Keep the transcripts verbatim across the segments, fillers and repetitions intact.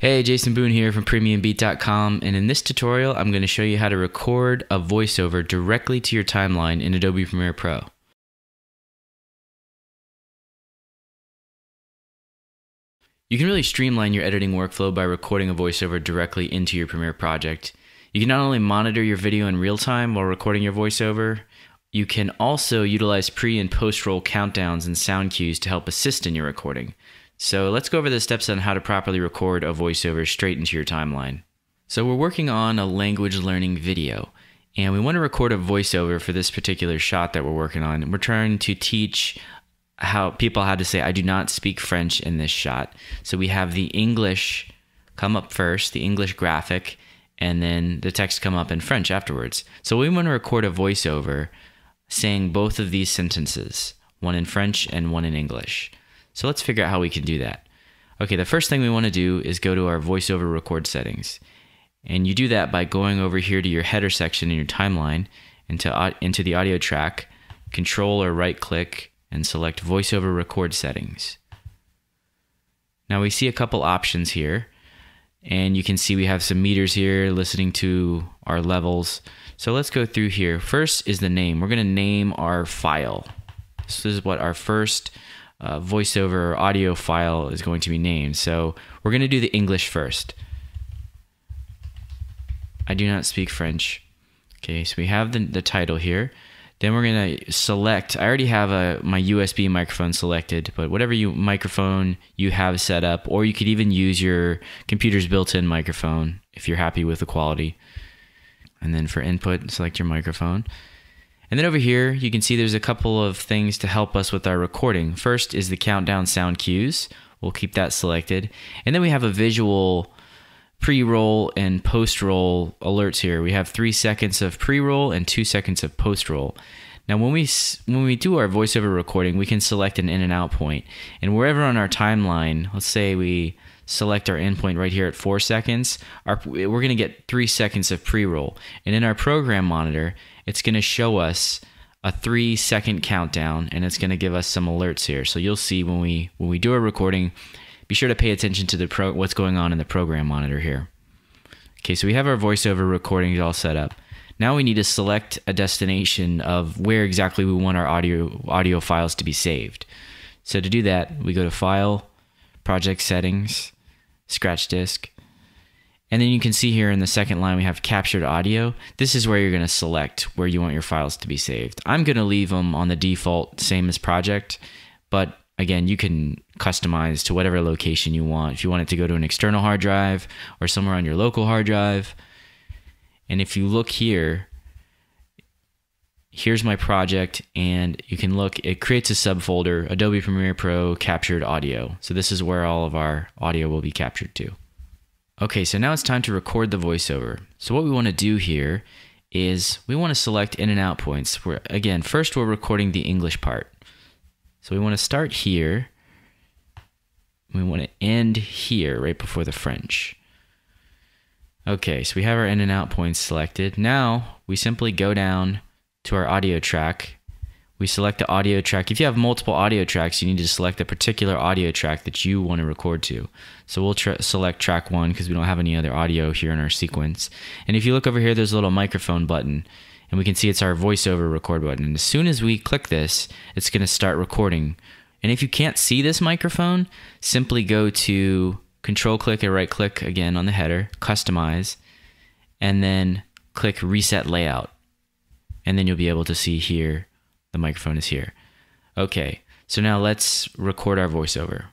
Hey, Jason Boone here from premium beat dot com, and in this tutorial I'm going to show you how to record a voiceover directly to your timeline in Adobe Premiere Pro. You can really streamline your editing workflow by recording a voiceover directly into your Premiere project. You can not only monitor your video in real time while recording your voiceover, you can also utilize pre and post roll countdowns and sound cues to help assist in your recording. So let's go over the steps on how to properly record a voiceover straight into your timeline. So we're working on a language learning video, and we want to record a voiceover for this particular shot that we're working on. We're trying to teach how people how to say, I do not speak French in this shot. So we have the English come up first, the English graphic, and then the text come up in French afterwards. So we want to record a voiceover saying both of these sentences, one in French and one in English. So let's figure out how we can do that. Okay, the first thing we want to do is go to our voiceover record settings. And you do that by going over here to your header section in your timeline, into, into the audio track, control or right click, and select voiceover record settings. Now we see a couple options here, and you can see we have some meters here listening to our levels. So let's go through here. First is the name. We're going to name our file. So this is what our first Uh, voiceover audio file is going to be named. So we're going to do the English first. I do not speak French. Okay, so we have the, the title here. Then we're going to select, I already have a, my U S B microphone selected, but whatever you microphone you have set up, or you could even use your computer's built-in microphone if you're happy with the quality. And then for input, select your microphone. And then over here, you can see there's a couple of things to help us with our recording. First is the countdown sound cues. We'll keep that selected. And then we have a visual pre-roll and post-roll alerts here. We have three seconds of pre-roll and two seconds of post-roll. Now, when we, when we do our voiceover recording, we can select an in and out point. And wherever on our timeline, let's say we select our endpoint right here at four seconds, our, we're going to get three seconds of pre-roll. And in our program monitor, it's going to show us a three second countdown, and it's going to give us some alerts here. So you'll see when we when we do a recording, be sure to pay attention to the pro, what's going on in the program monitor here. Okay, so we have our voiceover recordings all set up. Now we need to select a destination of where exactly we want our audio audio files to be saved. So to do that, we go to File, Project Settings, Scratch Disk, and then you can see here in the second line we have Captured Audio. This is where you're going to select where you want your files to be saved. I'm going to leave them on the default, same as project, but again, you can customize to whatever location you want. If you want it to go to an external hard drive or somewhere on your local hard drive. And if you look here, here's my project, and you can look, it creates a subfolder, Adobe Premiere Pro Captured Audio. So this is where all of our audio will be captured to. Okay, so now it's time to record the voiceover. So what we want to do here is we want to select in and out points. We're, again, first we're recording the English part. So we want to start here. We want to end here right before the French. Okay, so we have our in and out points selected. Now we simply go down to our audio track. We select the audio track. If you have multiple audio tracks, you need to select a particular audio track that you want to record to. So we'll tra select track one because we don't have any other audio here in our sequence. And if you look over here, there's a little microphone button, and we can see it's our voiceover record button. And as soon as we click this, it's going to start recording. And if you can't see this microphone, simply go to control click and right click again on the header, customize, and then click reset layout. And then you'll be able to see here the microphone is here. Okay, so now let's record our voiceover.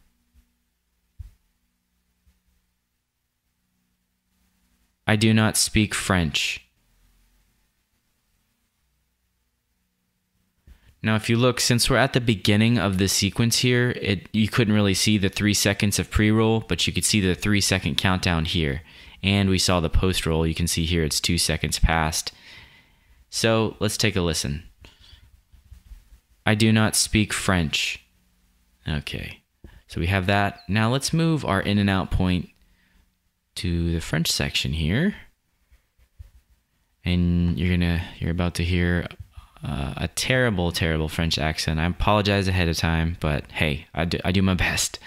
I do not speak French. Now if you look, since we're at the beginning of the sequence here, it you couldn't really see the three seconds of pre-roll, but you could see the three second countdown here. And we saw the post-roll. You can see here it's two seconds past. So let's take a listen. I do not speak French. Okay, so we have that. Now let's move our in and out point to the French section here. And you're gonna, you're about to hear uh, a terrible, terrible French accent. I apologize ahead of time, but hey, I do, I do my best.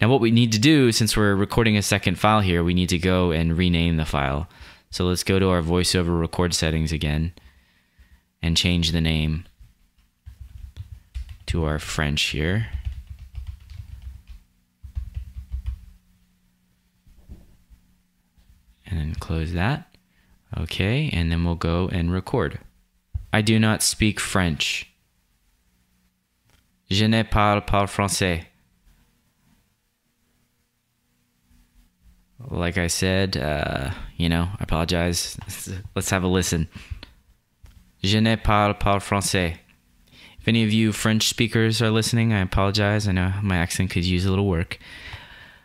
Now what we need to do, since we're recording a second file here, we need to go and rename the file. So let's go to our voiceover record settings again and change the name to our French here. And then close that. Okay, and then we'll go and record. I do not speak French. Je ne parle pas français. Like I said, uh, you know, I apologize. Let's have a listen. Je ne parle pas français. If any of you French speakers are listening, I apologize. I know my accent could use a little work.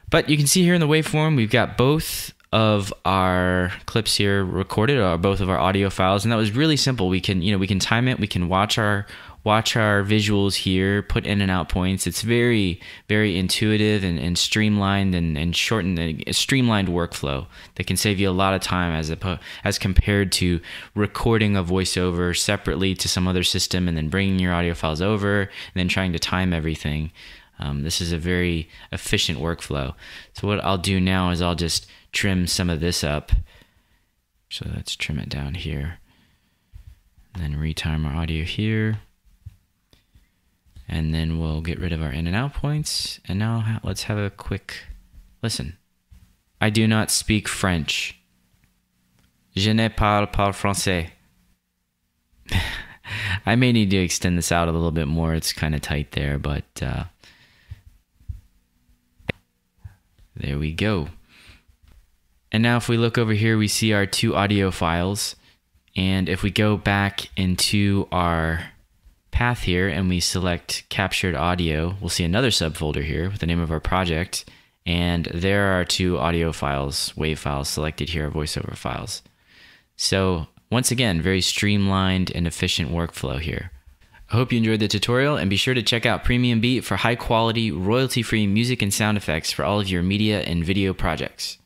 But you can see here in the waveform, we've got both of our clips here recorded, or both of our audio files, and that was really simple. We can, you know, we can time it, we can watch our watch our visuals here, put in and out points. It's very, very intuitive and, and streamlined and, and shortened, a streamlined workflow that can save you a lot of time as a, as compared to recording a voiceover separately to some other system and then bringing your audio files over and then trying to time everything. Um, this is a very efficient workflow. So what I'll do now is I'll just trim some of this up. So let's trim it down here. And then retime our audio here. And then we'll get rid of our in and out points. And now let's have a quick listen. I do not speak French. Je ne parle pas français. I may need to extend this out a little bit more. It's kind of tight there, but uh, there we go. And now if we look over here, we see our two audio files. And if we go back into our path here and we select captured audio, we'll see another subfolder here with the name of our project. And there are two audio files, wave files selected here, voiceover files. So once again, very streamlined and efficient workflow here. I hope you enjoyed the tutorial, and be sure to check out Premium Beat for high quality, royalty free music and sound effects for all of your media and video projects.